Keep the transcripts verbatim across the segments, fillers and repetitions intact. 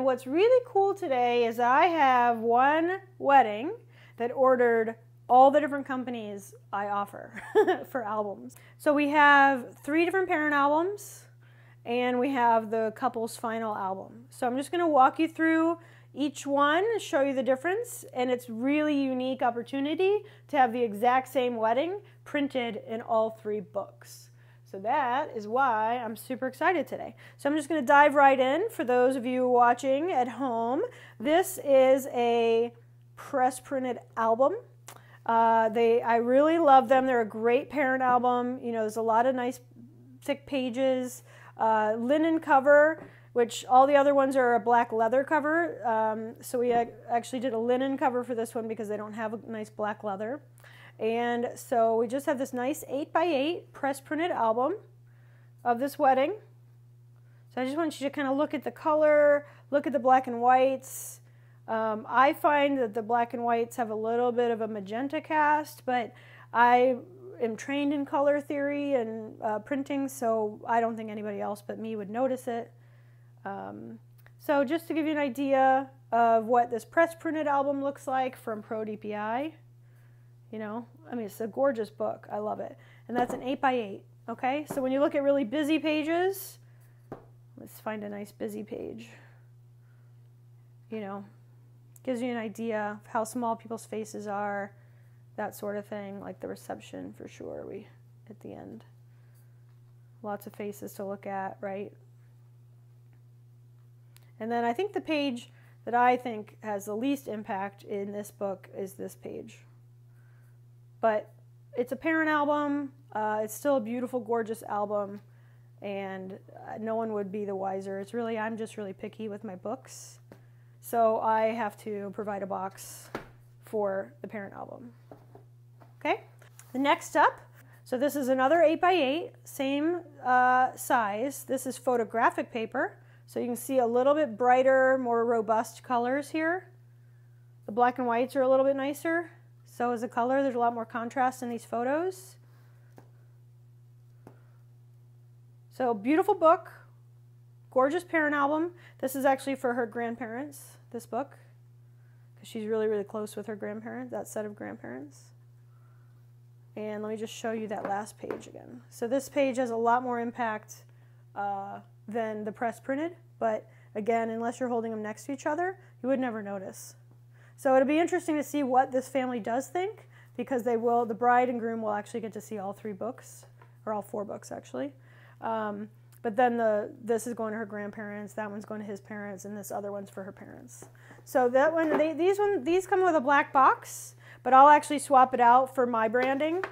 What's really cool today is I have one wedding that ordered all the different companies I offer for albums. So we have three different parent albums and we have the couple's final album. So I'm just going to walk you through each one, show you the difference, and it's really unique opportunity to have the exact same wedding printed in all three books. So that is why I'm super excited today. So I'm just going to dive right in. For those of you watching at home, this is a press printed album. Uh, they, I really love them. They're a great parent album. You know, there's a lot of nice thick pages, uh, linen cover, which all the other ones are a black leather cover. Um, so we actually did a linen cover for this one because they don't have a nice black leather. And so we just have this nice eight by eight press printed album of this wedding. So I just want you to kind of look at the color, look at the black and whites. Um, I find that the black and whites have a little bit of a magenta cast, but I am trained in color theory and uh, printing, so I don't think anybody else but me would notice it. Um, so just to give you an idea of what this press printed album looks like from ProDPI, you know, I mean, it's a gorgeous book. I love it. And that's an eight by eight, okay? So when you look at really busy pages, let's find a nice busy page, you know. Gives you an idea of how small people's faces are, that sort of thing, like the reception for sure, we at the end. Lots of faces to look at, right? And then I think the page that I think has the least impact in this book is this page. But it's a parent album, uh, it's still a beautiful, gorgeous album, and uh, no one would be the wiser. It's really, I'm just really picky with my books. So I have to provide a box for the parent album, okay? The next up, so this is another eight by eight, same uh, size. This is photographic paper, so you can see a little bit brighter, more robust colors here. The black and whites are a little bit nicer, so is the color. There's a lot more contrast in these photos. So beautiful book. Gorgeous parent album. This is actually for her grandparents, this book, because she's really, really close with her grandparents, that set of grandparents. And let me just show you that last page again. So this page has a lot more impact uh, than the press printed, but again, unless you're holding them next to each other, you would never notice. So it'll be interesting to see what this family does think, because they will, the bride and groom will actually get to see all three books, or all four books actually. Um, But then the, this is going to her grandparents, that one's going to his parents, and this other one's for her parents. So that one, they, these one, these come with a black box, but I'll actually swap it out for my branding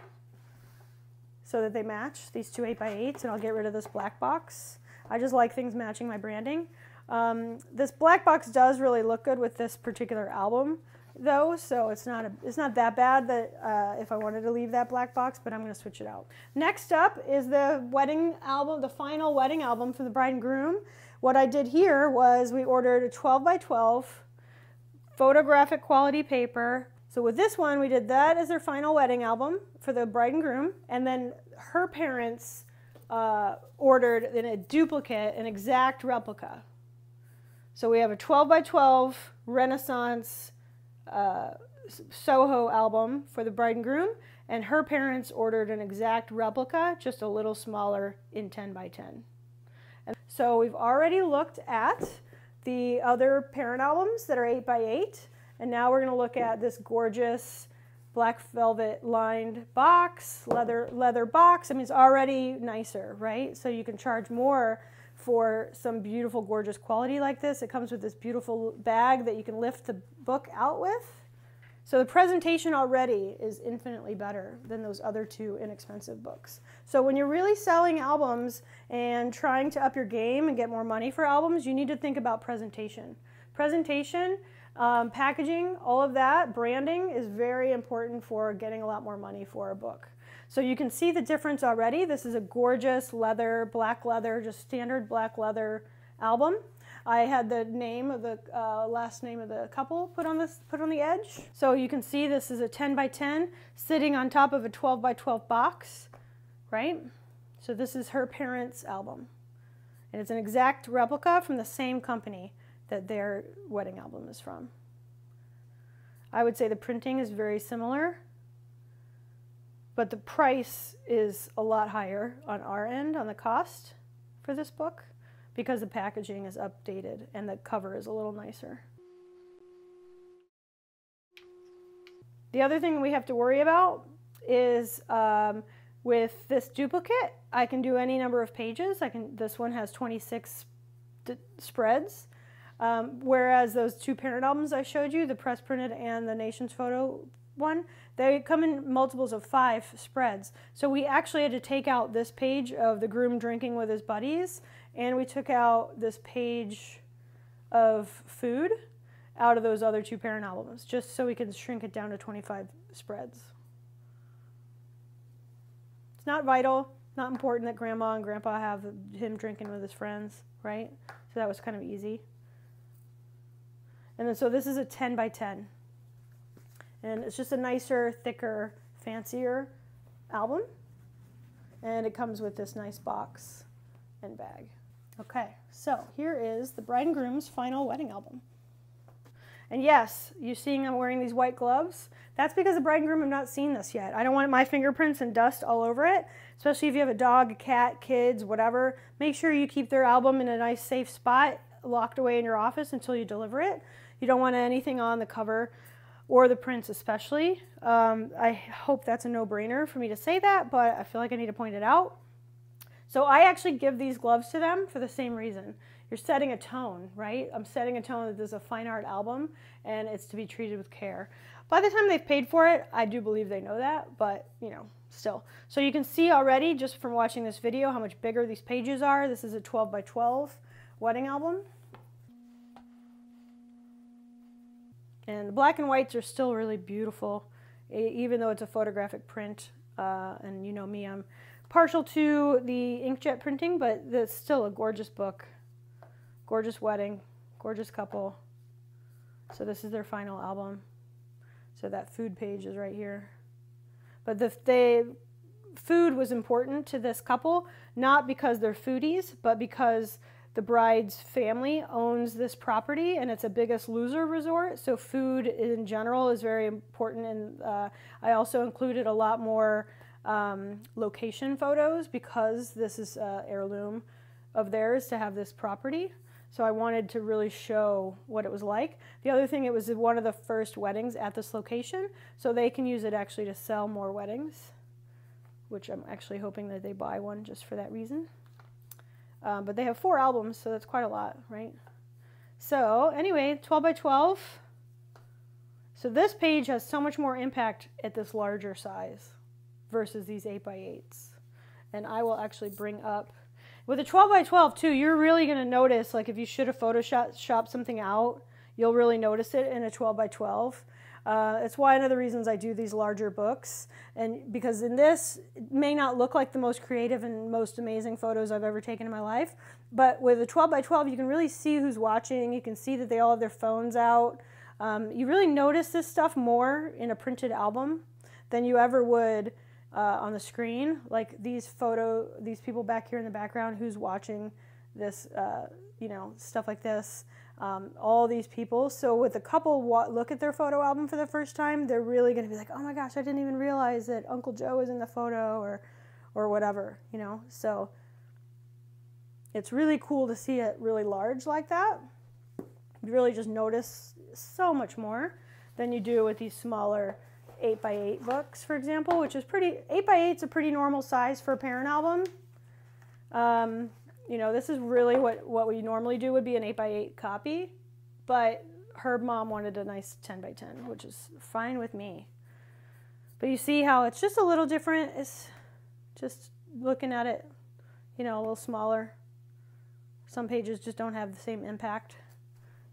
so that they match, these two eight by eights, and I'll get rid of this black box. I just like things matching my branding. Um, this black box does really look good with this particular album, though, so it's not, a, it's not that bad that uh, if I wanted to leave that black box, but I'm going to switch it out. Next up is the wedding album, the final wedding album for the bride and groom. What I did here was we ordered a twelve by twelve photographic quality paper. So with this one, we did that as their final wedding album for the bride and groom, and then her parents uh, ordered in a duplicate, an exact replica. So we have a twelve by twelve Renaissance Uh, Soho album for the bride and groom, and her parents ordered an exact replica, just a little smaller in ten by ten. And so we've already looked at the other parent albums that are eight by eight, and now we're going to look at this gorgeous black velvet lined box, leather, leather box. I mean, it's already nicer, right? So you can charge more for some beautiful, gorgeous quality like this. It comes with this beautiful bag that you can lift the book out with. So the presentation already is infinitely better than those other two inexpensive books. So when you're really selling albums and trying to up your game and get more money for albums, you need to think about presentation. Presentation, um, packaging, all of that, branding is very important for getting a lot more money for a book. So you can see the difference already. This is a gorgeous leather, black leather, just standard black leather album. I had the name of the uh, last name of the couple put on this, put on the edge. So you can see this is a ten by ten sitting on top of a twelve by twelve box, right? So this is her parents' album, and it's an exact replica from the same company. that their wedding album is from. I would say the printing is very similar, but the price is a lot higher on our end, on the cost for this book, because the packaging is updated and the cover is a little nicer. The other thing we have to worry about is um, with this duplicate, I can do any number of pages. I can. This one has twenty-six spreads, um, whereas those two parent albums I showed you, the press printed and the Nation's Photo one, they come in multiples of five spreads. So we actually had to take out this page of the groom drinking with his buddies, and we took out this page of food out of those other two parent albums, just so we can shrink it down to twenty-five spreads. It's not vital, not important that grandma and grandpa have him drinking with his friends, right? So that was kind of easy. And then so this is a ten by ten. And it's just a nicer, thicker, fancier album. And it comes with this nice box and bag. Okay, so here is the bride and groom's final wedding album. And yes, you're seeing I'm wearing these white gloves. That's because the bride and groom have not seen this yet. I don't want my fingerprints and dust all over it, especially if you have a dog, a cat, kids, whatever. Make sure you keep their album in a nice safe spot, locked away in your office until you deliver it. You don't want anything on the cover or the prints especially. Um, I hope that's a no-brainer for me to say that, but I feel like I need to point it out. So I actually give these gloves to them for the same reason. You're setting a tone, right? I'm setting a tone that this is a fine art album and it's to be treated with care. By the time they've paid for it, I do believe they know that, but you know, still. So you can see already just from watching this video how much bigger these pages are. This is a twelve by twelve wedding album. And the black and whites are still really beautiful, even though it's a photographic print. Uh, and you know me, I'm partial to the inkjet printing, but it's still a gorgeous book. Gorgeous wedding, gorgeous couple. So this is their final album. So that food page is right here. But the they, food was important to this couple, not because they're foodies, but because the bride's family owns this property and it's a Biggest Loser resort. So food in general is very important. And uh, I also included a lot more um, location photos because this is uh, heirloom of theirs to have this property. So I wanted to really show what it was like. The other thing, it was one of the first weddings at this location, so they can use it actually to sell more weddings, which I'm actually hoping that they buy one just for that reason. Um, but they have four albums, so that's quite a lot, right? So anyway, twelve by twelve. So this page has so much more impact at this larger size versus these eight by eights. And I will actually bring up with a twelve by twelve too, you're really going to notice, like if you should have photoshopped something out, you'll really notice it in a twelve by twelve. Uh, it's why one of the reasons I do these larger books, and because in this, it may not look like the most creative and most amazing photos I've ever taken in my life, but with a twelve by twelve, you can really see who's watching, you can see that they all have their phones out. Um, you really notice this stuff more in a printed album than you ever would Uh, on the screen, like these photo, these people back here in the background, who's watching this, uh, you know, stuff like this, um, all these people. So with a couple look at their photo album for the first time, they're really going to be like, oh my gosh, I didn't even realize that Uncle Joe is in the photo or, or whatever, you know. So it's really cool to see it really large like that. You really just notice so much more than you do with these smaller eight by eight books, for example, which is pretty, eight by eight's a pretty normal size for a parent album. Um, you know, this is really what, what we normally do would be an eight by eight copy, but her mom wanted a nice ten by ten, which is fine with me. But you see how it's just a little different. It's just looking at it, you know, a little smaller. Some pages just don't have the same impact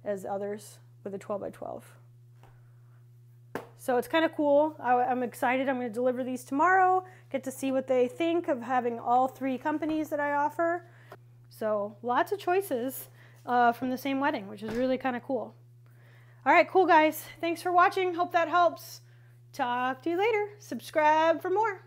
as others with a twelve by twelve. So it's kind of cool. I, I'm excited. I'm going to deliver these tomorrow, get to see what they think of having all three companies that I offer. So lots of choices uh, from the same wedding, which is really kind of cool. All right, cool guys. Thanks for watching. Hope that helps. Talk to you later. Subscribe for more.